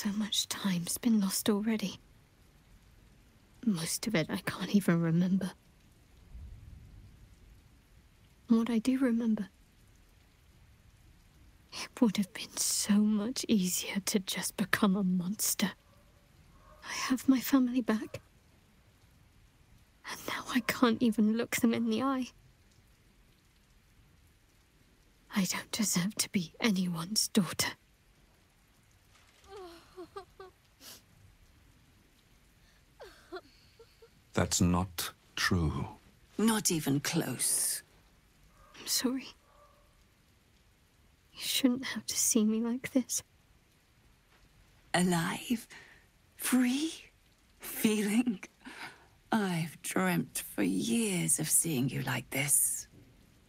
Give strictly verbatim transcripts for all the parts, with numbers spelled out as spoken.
So much time's been lost already. Most of it I can't even remember. What I do remember, it would have been so much easier to just become a monster. I have my family back. And now I can't even look them in the eye. I don't deserve to be anyone's daughter. That's not true. Not even close. I'm sorry. You shouldn't have to see me like this. Alive, free, feeling. I've dreamt for years of seeing you like this.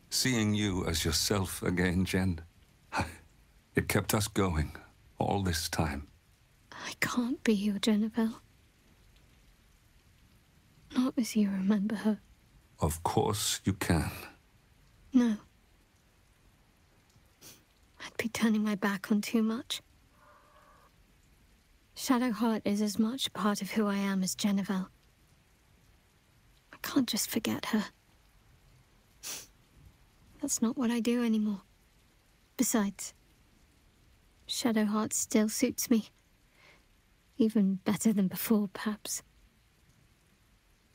Seeing you as yourself again, Jen. It kept us going all this time. I can't be your Genevieve. Not as you remember her. Of course you can. No. I'd be turning my back on too much. Shadowheart is as much a part of who I am as Genevieve. I can't just forget her. That's not what I do anymore. Besides, Shadowheart still suits me. Even better than before, perhaps.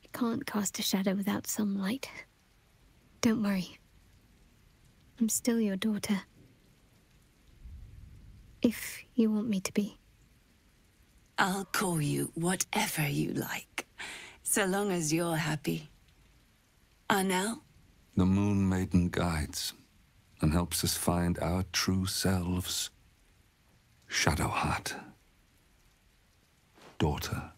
You can't cast a shadow without some light. Don't worry. I'm still your daughter. If you want me to be. I'll call you whatever you like, so long as you're happy. Arnell? The Moon Maiden guides and helps us find our true selves. Shadowheart. Daughter.